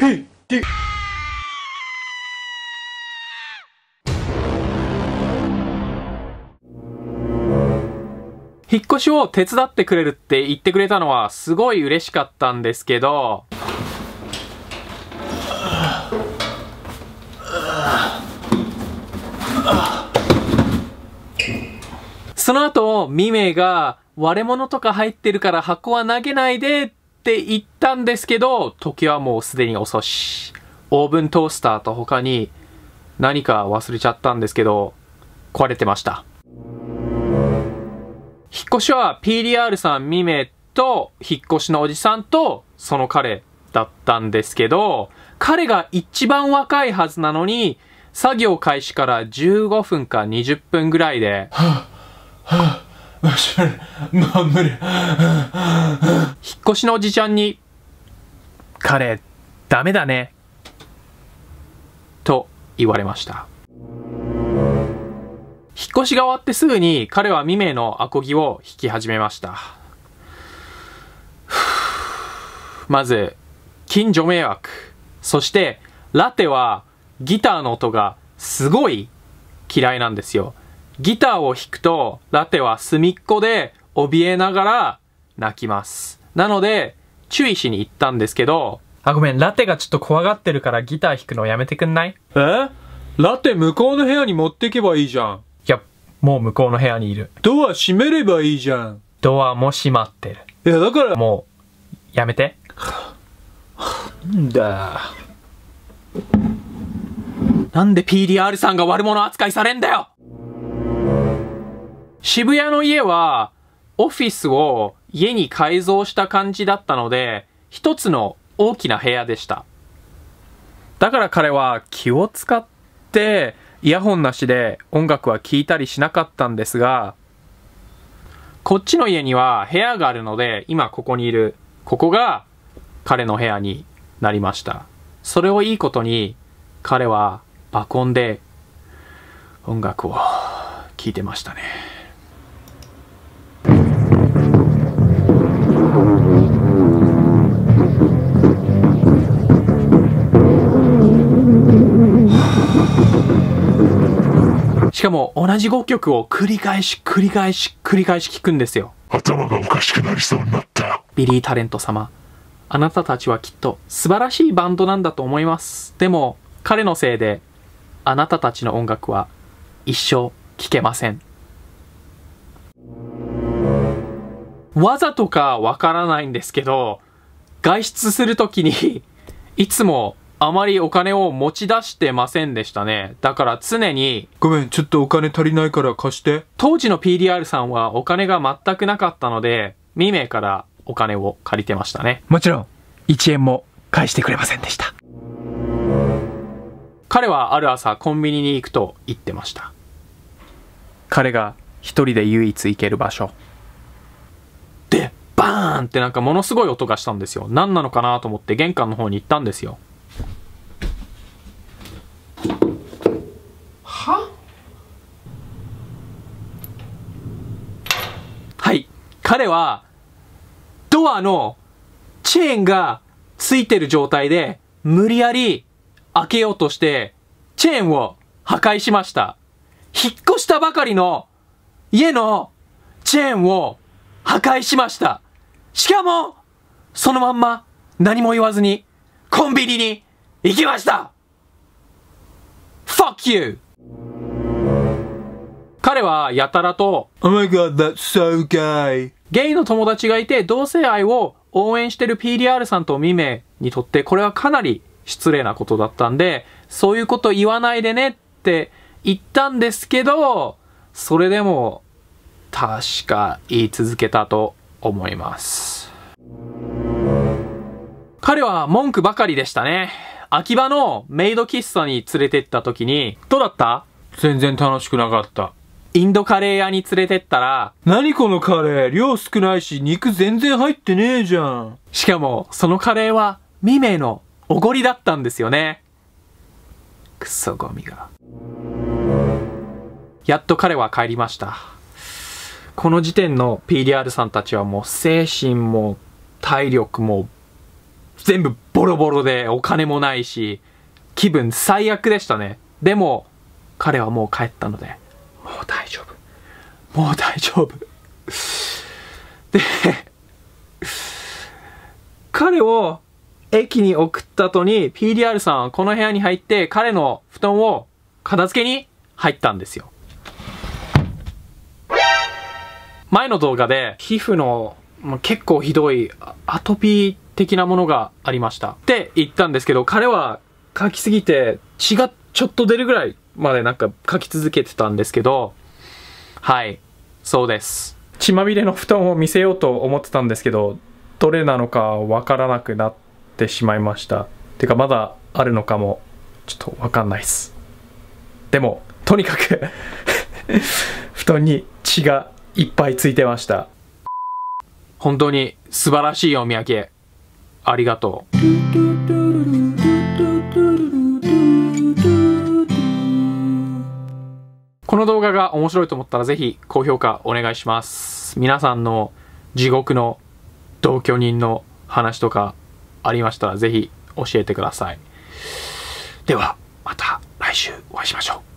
PT。引っ越しを手伝ってくれるって言ってくれたのはすごい嬉しかったんですけど、その後ミメが割れ物とか入ってるから箱は投げないでって言ったんですけど、時はもうすでに遅し、オーブントースターと他に何か忘れちゃったんですけど壊れてました。引っ越しは PDR さん、ミメと引っ越しのおじさんとその彼だったんですけど、彼が一番若いはずなのに作業開始から15分か20分ぐらいで引っ越しのおじちゃんに「彼ダメだね」と言われました。引っ越しが終わってすぐに彼は未明のアコギを弾き始めました。まず近所迷惑、そしてラテはギターの音がすごい嫌いなんですよ。ギターを弾くとラテは隅っこで怯えながら泣きます。なので注意しに行ったんですけど、あ、ごめん、ラテがちょっと怖がってるからギター弾くのやめてくんない？ラテ向こうの部屋に持ってけばいいじゃん。いや、もう向こうの部屋にいる。ドア閉めればいいじゃん。ドアも閉まってる。いや、だからもうやめて。なんだ、なんで PDR さんが悪者扱いされんだよ。渋谷の家はオフィスを家に改造した感じだったので、一つの大きな部屋でした。だから彼は気を使ってイヤホンなしで音楽は聴いたりしなかったんですが、こっちの家には部屋があるので、今ここにいるここが彼の部屋になりました。それをいいことに彼は爆音で音楽を聴いてましたね。しかも同じ5曲を繰り返し繰り返し繰り返し聴くんですよ。頭がおかしくなりそうになった。ビリータレント様、あなたたちはきっと素晴らしいバンドなんだと思います。でも彼のせいであなたたちの音楽は一生聴けません。わざとかわからないんですけど、外出するときにいつもあまりお金を持ち出してませんでしたね。だから常に、ごめん、ちょっとお金足りないから貸して。当時の PDR さんはお金が全くなかったので、ミメからお金を借りてましたね。もちろん1円も返してくれませんでした。彼はある朝コンビニに行くと言ってました。彼が一人で唯一行ける場所で、バーンってなんかものすごい音がしたんですよ。何なのかなと思って玄関の方に行ったんですよ。はい、彼はドアのチェーンがついてる状態で無理やり開けようとしてチェーンを破壊しました。引っ越したばかりの家のチェーンを破壊しました。しかもそのまんま何も言わずにコンビニに行きました。Fuck you! 彼はやたらと Oh my god, that's so gay! ゲイの友達がいて同性愛を応援してる PDR さんとミメにとってこれはかなり失礼なことだったんで、そういうこと言わないでねって言ったんですけど、それでも確か言い続けたと思います。彼は文句ばかりでしたね。秋葉のメイド喫茶に連れてった時に、どうだった？全然楽しくなかった。インドカレー屋に連れてったら、何このカレー、量少ないし肉全然入ってねえじゃん。しかもそのカレーはミメのおごりだったんですよね。クソゴミが。やっと彼は帰りました。この時点の PDR さんたちはもう精神も体力も全部ボロボロでお金もないし、気分最悪でしたね。でも、彼はもう帰ったので、もう大丈夫。もう大丈夫。で、彼を駅に送った後に PDR さんはこの部屋に入って彼の布団を片付けに入ったんですよ。前の動画で皮膚の結構ひどいアトピー的なものがありましたって言ったんですけど、彼は書きすぎて血がちょっと出るぐらいまでなんか書き続けてたんですけど、はい、そうです。血まみれの布団を見せようと思ってたんですけど、どれなのかわからなくなってしまいました。てかまだあるのかもちょっとわかんないです。でも、とにかく、布団に血がいっぱいついてました。本当に素晴らしいお土産、ありがとう。この動画が面白いと思ったらぜひ高評価お願いします。皆さんの地獄の同居人の話とかありましたらぜひ教えてください。ではまた来週お会いしましょう。